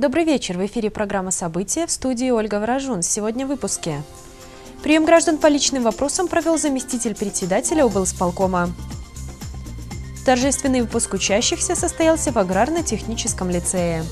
Добрый вечер. В эфире программа «Событие», в студии Ольга Ворожун. Сегодня в выпуске. Прием граждан по личным вопросам провел заместитель председателя облсполкома. Торжественный выпуск учащихся состоялся в Аграрно-техническом лицее.